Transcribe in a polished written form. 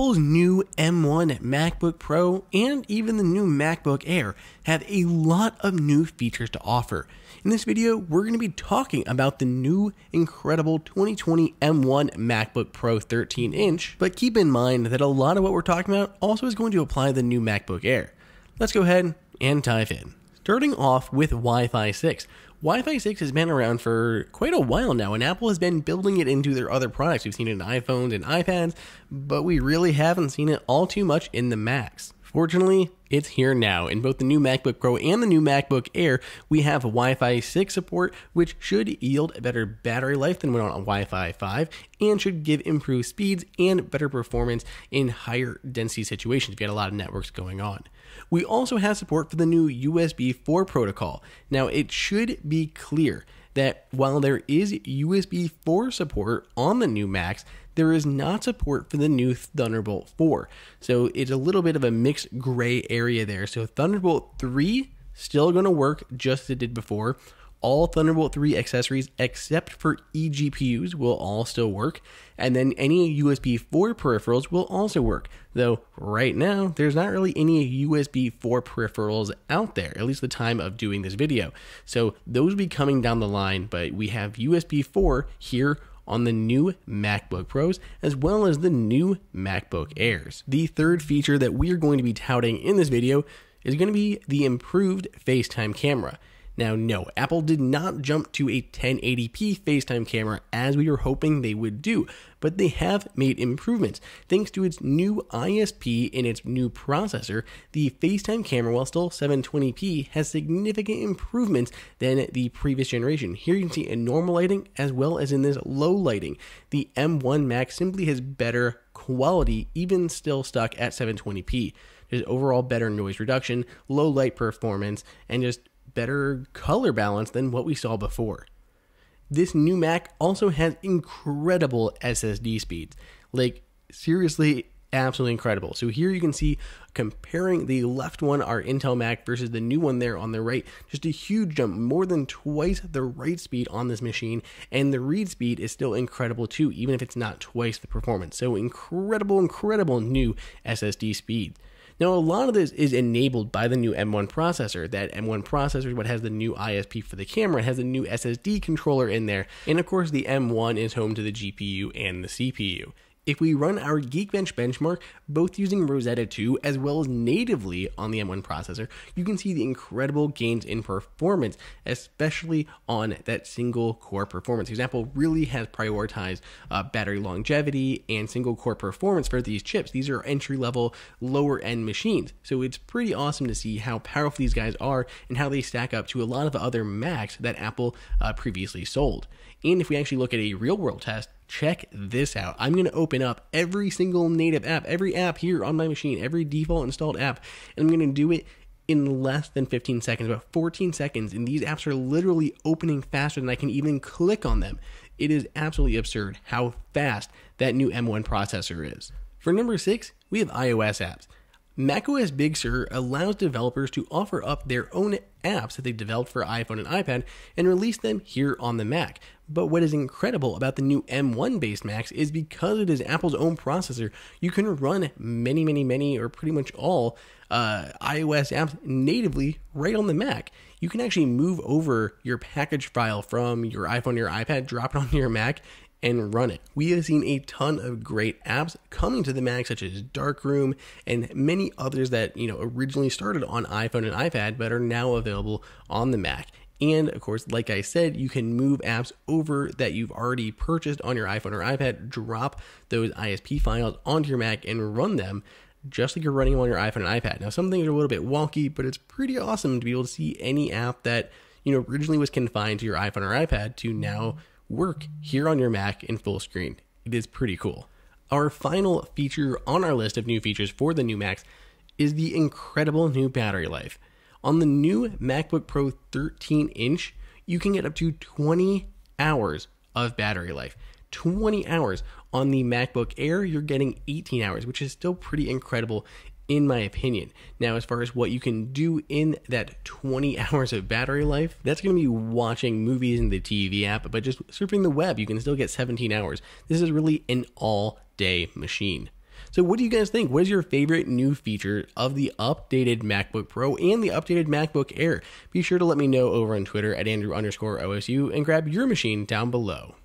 Apple's new M1 MacBook Pro and even the new MacBook Air have a lot of new features to offer. In this video, we're going to be talking about the new incredible 2020 M1 MacBook Pro 13-inch, but keep in mind that a lot of what we're talking about also is going to apply to the new MacBook Air. Let's go ahead and dive in. Starting off with Wi-Fi 6. Wi-Fi 6 has been around for quite a while now, and Apple has been building it into their other products. We've seen it in iPhones and iPads, but we really haven't seen it all too much in the Macs. Fortunately, it's here now. In both the new MacBook Pro and the new MacBook Air, we have Wi-Fi 6 support, which should yield a better battery life than when on Wi-Fi 5, and should give improved speeds and better performance in higher density situations if you had a lot of networks going on. We also have support for the new USB 4 protocol. Now, it should be clear that while there is USB 4 support on the new Macs, there is not support for the new Thunderbolt 4. So it's a little bit of a mixed gray area there. So Thunderbolt 3 still going to work just as it did before. All Thunderbolt 3 accessories except for eGPUs will all still work. And then any USB 4 peripherals will also work. Though right now, there's not really any USB 4 peripherals out there, at least the time of doing this video. So those will be coming down the line, but we have USB 4 here on the new MacBook Pros, as well as the new MacBook Airs. The third feature that we are going to be touting in this video is going to be the improved FaceTime camera. Now, no, Apple did not jump to a 1080p FaceTime camera as we were hoping they would do, but they have made improvements. Thanks to its new ISP and its new processor, the FaceTime camera, while still 720p, has significant improvements than the previous generation. Here you can see in normal lighting as well as in this low lighting. The M1 Max simply has better quality, even still stuck at 720p. There's overall better noise reduction, low light performance, and just better color balance than what we saw before. This new Mac also has incredible SSD speeds. Like, seriously, absolutely incredible. So here you can see, comparing the left one, our Intel Mac, versus the new one there on the right, just a huge jump, more than twice the write speed on this machine, and the read speed is still incredible too, even if it's not twice the performance. So incredible, incredible new SSD speed. Now, a lot of this is enabled by the new M1 processor. That M1 processor is what has the new ISP for the camera. It has a new SSD controller in there. And of course, the M1 is home to the GPU and the CPU. If we run our Geekbench benchmark, both using Rosetta 2 as well as natively on the M1 processor, you can see the incredible gains in performance, especially on that single core performance. Apple really has prioritized battery longevity and single core performance for these chips. These are entry level, lower end machines. So it's pretty awesome to see how powerful these guys are and how they stack up to a lot of other Macs that Apple previously sold. And if we actually look at a real world test, check this out. I'm going to open up every single native app, every app here on my machine, every default installed app, and I'm going to do it in less than 15 seconds, about 14 seconds, and these apps are literally opening faster than I can even click on them. It is absolutely absurd how fast that new M1 processor is. For number 6, we have iOS apps. macOS Big Sur allows developers to offer up their own apps that they developed for iPhone and iPad and release them here on the Mac. But what is incredible about the new M1-based Macs is because it is Apple's own processor, you can run many, or pretty much all iOS apps natively right on the Mac. You can actually move over your package file from your iPhone to your iPad, drop it onto your Mac, and run it. We have seen a ton of great apps coming to the Mac, such as Darkroom and many others that, you know, originally started on iPhone and iPad but are now available on the Mac. And of course, like I said, you can move apps over that you've already purchased on your iPhone or iPad, drop those ISP files onto your Mac and run them just like you're running them on your iPhone and iPad. Now, some things are a little bit wonky, but it's pretty awesome to be able to see any app that, you know, originally was confined to your iPhone or iPad to now work here on your Mac in full screen. It is pretty cool. Our final feature on our list of new features for the new Macs is the incredible new battery life. On the new MacBook Pro 13-inch, you can get up to 20 hours of battery life. 20 hours. On the MacBook Air, you're getting 18 hours, which is still pretty incredible in my opinion. Now, as far as what you can do in that 20 hours of battery life, that's going to be watching movies in the TV app, but just surfing the web, you can still get 17 hours. This is really an all-day machine. So what do you guys think? What is your favorite new feature of the updated MacBook Pro and the updated MacBook Air? Be sure to let me know over on Twitter at Andrew_OSU and grab your machine down below.